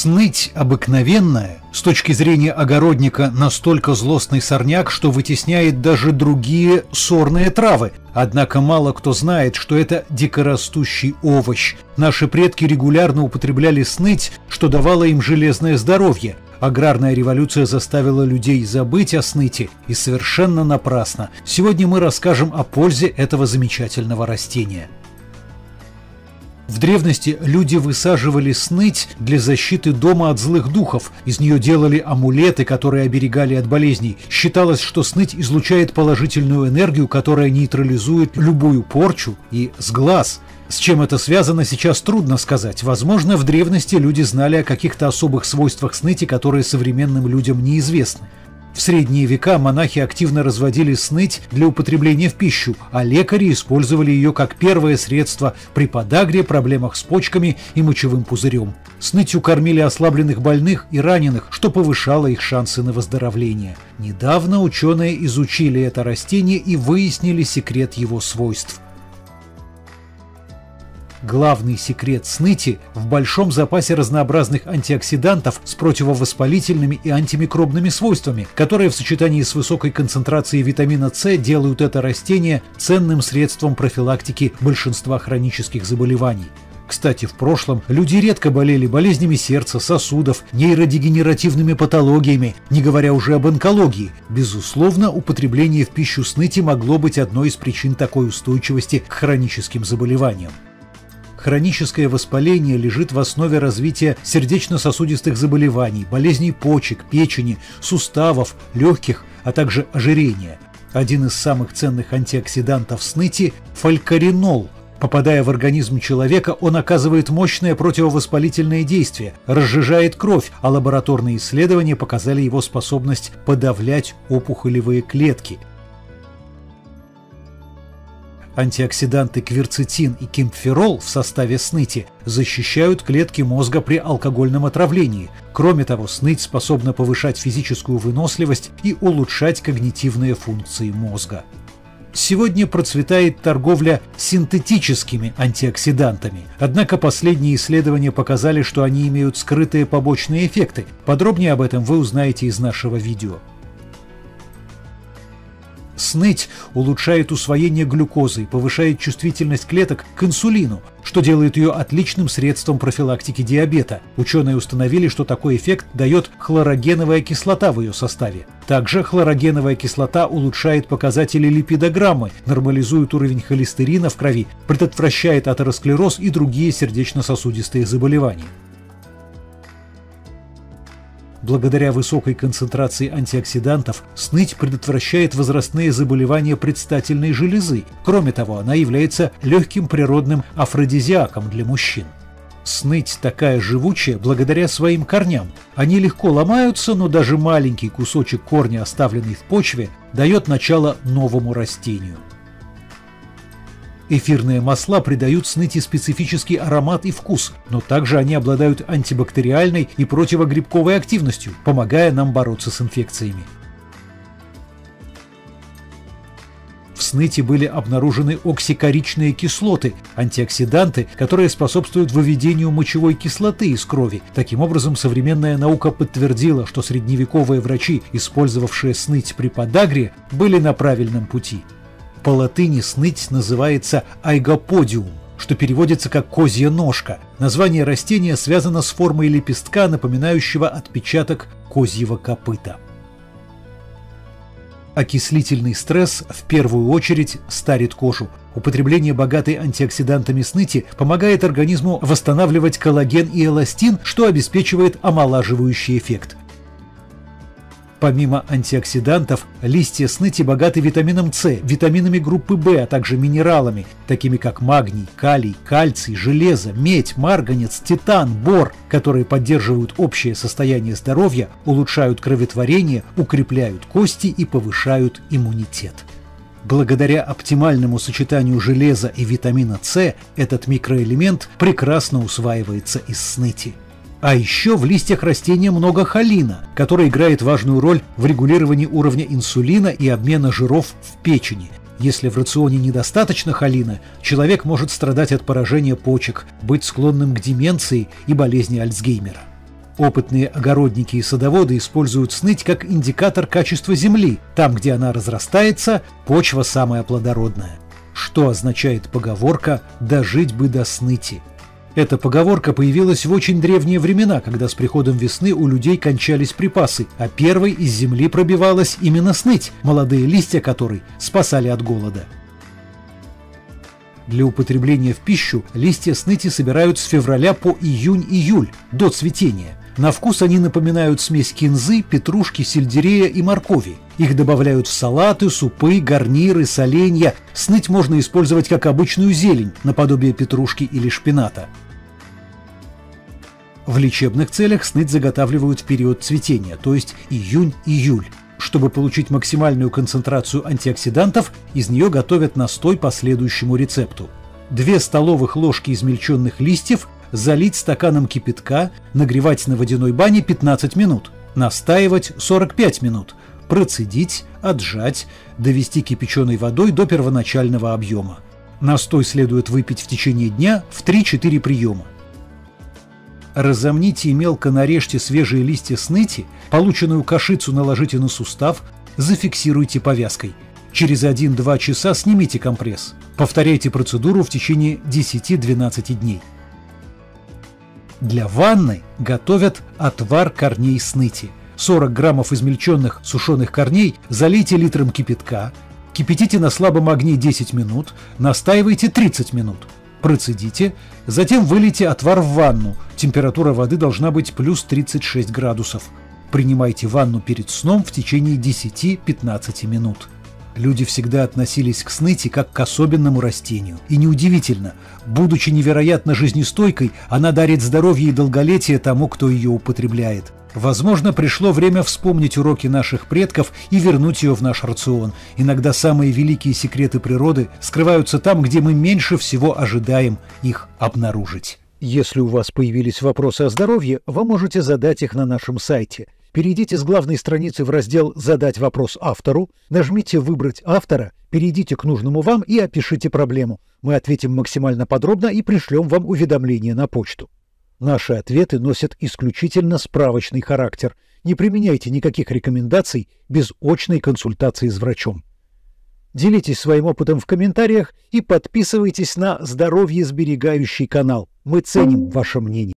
Сныть обыкновенная, с точки зрения огородника, настолько злостный сорняк, что вытесняет даже другие сорные травы. Однако мало кто знает, что это дикорастущий овощ. Наши предки регулярно употребляли сныть, что давало им железное здоровье. Аграрная революция заставила людей забыть о сныте, и совершенно напрасно. Сегодня мы расскажем о пользе этого замечательного растения. В древности люди высаживали сныть для защиты дома от злых духов. Из нее делали амулеты, которые оберегали от болезней. Считалось, что сныть излучает положительную энергию, которая нейтрализует любую порчу и сглаз. С чем это связано, сейчас трудно сказать. Возможно, в древности люди знали о каких-то особых свойствах сныти, которые современным людям неизвестны. В средние века монахи активно разводили сныть для употребления в пищу, а лекари использовали ее как первое средство при подагре, проблемах с почками и мочевым пузырем. Снытью кормили ослабленных больных и раненых, что повышало их шансы на выздоровление. Недавно ученые изучили это растение и выяснили секрет его свойств. Главный секрет сныти в большом запасе разнообразных антиоксидантов с противовоспалительными и антимикробными свойствами, которые в сочетании с высокой концентрацией витамина С делают это растение ценным средством профилактики большинства хронических заболеваний. Кстати, в прошлом люди редко болели болезнями сердца, сосудов, нейродегенеративными патологиями, не говоря уже об онкологии. Безусловно, употребление в пищу сныти могло быть одной из причин такой устойчивости к хроническим заболеваниям. Хроническое воспаление лежит в основе развития сердечно-сосудистых заболеваний, болезней почек, печени, суставов, легких, а также ожирения. Один из самых ценных антиоксидантов сныти – фалькаринол. Попадая в организм человека, он оказывает мощное противовоспалительное действие, разжижает кровь, а лабораторные исследования показали его способность подавлять опухолевые клетки. Антиоксиданты кверцетин и кемпферол в составе сныти защищают клетки мозга при алкогольном отравлении. Кроме того, сныть способна повышать физическую выносливость и улучшать когнитивные функции мозга. Сегодня процветает торговля синтетическими антиоксидантами. Однако последние исследования показали, что они имеют скрытые побочные эффекты. Подробнее об этом вы узнаете из нашего видео. Сныть улучшает усвоение глюкозы и повышает чувствительность клеток к инсулину, что делает ее отличным средством профилактики диабета. Ученые установили, что такой эффект дает хлорогеновая кислота в ее составе. Также хлорогеновая кислота улучшает показатели липидограммы, нормализует уровень холестерина в крови, предотвращает атеросклероз и другие сердечно-сосудистые заболевания. Благодаря высокой концентрации антиоксидантов сныть предотвращает возрастные заболевания предстательной железы. Кроме того, она является легким природным афродизиаком для мужчин. Сныть такая живучая благодаря своим корням. Они легко ломаются, но даже маленький кусочек корня, оставленный в почве, дает начало новому растению. Эфирные масла придают сныти специфический аромат и вкус, но также они обладают антибактериальной и противогрибковой активностью, помогая нам бороться с инфекциями. В сныти были обнаружены оксикоричные кислоты, антиоксиданты, которые способствуют выведению мочевой кислоты из крови. Таким образом, современная наука подтвердила, что средневековые врачи, использовавшие сныть при подагре, были на правильном пути. По латыни сныть называется айгоподиум, что переводится как «козья ножка». Название растения связано с формой лепестка, напоминающего отпечаток козьего копыта. Окислительный стресс в первую очередь старит кожу. Употребление богатой антиоксидантами сныти помогает организму восстанавливать коллаген и эластин, что обеспечивает омолаживающий эффект. Помимо антиоксидантов, листья сныти богаты витамином С, витаминами группы В, а также минералами, такими как магний, калий, кальций, железо, медь, марганец, титан, бор, которые поддерживают общее состояние здоровья, улучшают кроветворение, укрепляют кости и повышают иммунитет. Благодаря оптимальному сочетанию железа и витамина С этот микроэлемент прекрасно усваивается из сныти. А еще в листьях растения много холина, который играет важную роль в регулировании уровня инсулина и обмена жиров в печени. Если в рационе недостаточно холина, человек может страдать от поражения почек, быть склонным к деменции и болезни Альцгеймера. Опытные огородники и садоводы используют сныть как индикатор качества земли. Там, где она разрастается, почва самая плодородная. Что означает поговорка «дожить бы до сныти». Эта поговорка появилась в очень древние времена, когда с приходом весны у людей кончались припасы, а первой из земли пробивалась именно сныть, молодые листья которой спасали от голода. Для употребления в пищу листья сныти собирают с февраля по июнь-июль, до цветения. На вкус они напоминают смесь кинзы, петрушки, сельдерея и моркови. Их добавляют в салаты, супы, гарниры, соленья. Сныть можно использовать как обычную зелень, наподобие петрушки или шпината. В лечебных целях сныть заготавливают в период цветения, то есть июнь-июль. Чтобы получить максимальную концентрацию антиоксидантов, из нее готовят настой по следующему рецепту. 2 столовых ложки измельченных листьев залить стаканом кипятка, нагревать на водяной бане 15 минут, настаивать 45 минут, процедить, отжать, довести кипяченой водой до первоначального объема. Настой следует выпить в течение дня в 3-4 приема. Разомните и мелко нарежьте свежие листья сныти, полученную кашицу наложите на сустав, зафиксируйте повязкой. Через 1-2 часа снимите компресс. Повторяйте процедуру в течение 10-12 дней. Для ванны готовят отвар корней сныти. 40 граммов измельченных сушеных корней залейте литром кипятка, кипятите на слабом огне 10 минут, настаивайте 30 минут, процедите, затем вылейте отвар в ванну, температура воды должна быть плюс 36 градусов. Принимайте ванну перед сном в течение 10-15 минут. Люди всегда относились к сныти как к особенному растению. И неудивительно, будучи невероятно жизнестойкой, она дарит здоровье и долголетие тому, кто ее употребляет. Возможно, пришло время вспомнить уроки наших предков и вернуть ее в наш рацион. Иногда самые великие секреты природы скрываются там, где мы меньше всего ожидаем их обнаружить. Если у вас появились вопросы о здоровье, вы можете задать их на нашем сайте. Перейдите с главной страницы в раздел «Задать вопрос автору», нажмите «Выбрать автора», перейдите к нужному вам и опишите проблему. Мы ответим максимально подробно и пришлем вам уведомление на почту. Наши ответы носят исключительно справочный характер. Не применяйте никаких рекомендаций без очной консультации с врачом. Делитесь своим опытом в комментариях и подписывайтесь на Здоровьесберегающий канал. Мы ценим ваше мнение.